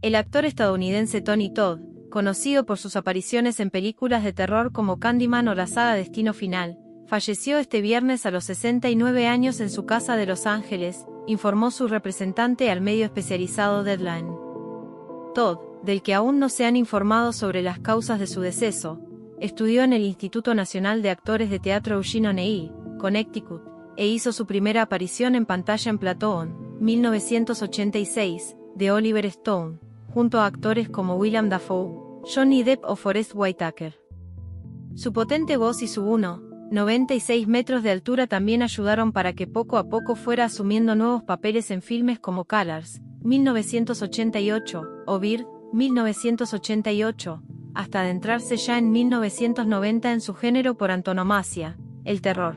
El actor estadounidense Tony Todd, conocido por sus apariciones en películas de terror como Candyman o la saga Destino Final, falleció este viernes a los 69 años en su casa de Los Ángeles, informó su representante al medio especializado Deadline. Todd, del que aún no se han informado sobre las causas de su deceso, estudió en el Instituto Nacional de Actores de Teatro Eugene O'Neill, Connecticut, e hizo su primera aparición en pantalla en Platón, 1986, de Oliver Stone, junto a actores como William Dafoe, Johnny Depp o Forrest Whitaker. Su potente voz y su 1,96 metros de altura también ayudaron para que poco a poco fuera asumiendo nuevos papeles en filmes como Colors, 1988, o Bird, 1988, hasta adentrarse ya en 1990 en su género por antonomasia, el terror.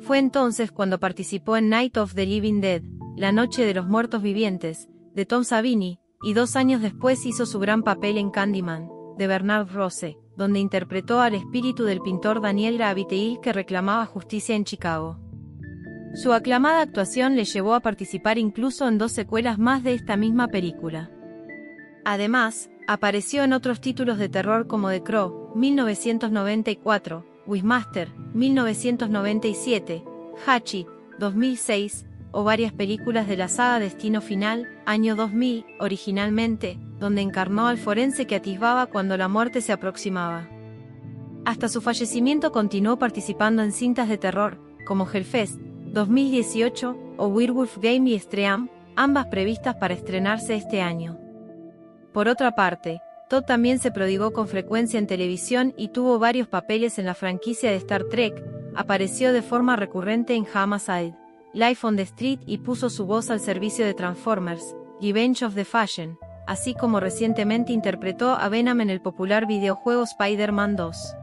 Fue entonces cuando participó en Night of the Living Dead, La Noche de los Muertos Vivientes, de Tom Savini, y 2 años después hizo su gran papel en Candyman, de Bernard Rose, donde interpretó al espíritu del pintor Daniel Graviteil que reclamaba justicia en Chicago. Su aclamada actuación le llevó a participar incluso en 2 secuelas más de esta misma película. Además, apareció en otros títulos de terror como The Crow, 1994, Wishmaster, 1997, Hatchet, 2006, o varias películas de la saga Destino Final, año 2000, originalmente, donde encarnó al forense que atisbaba cuando la muerte se aproximaba. Hasta su fallecimiento continuó participando en cintas de terror, como Hellfest, 2018, o Werewolf Game y Stream, ambas previstas para estrenarse este año. Por otra parte, Todd también se prodigó con frecuencia en televisión y tuvo varios papeles en la franquicia de Star Trek, apareció de forma recurrente en Homicide, Life on the Street y puso su voz al servicio de Transformers, Revenge of the Fallen, así como recientemente interpretó a Venom en el popular videojuego Spider-Man 2.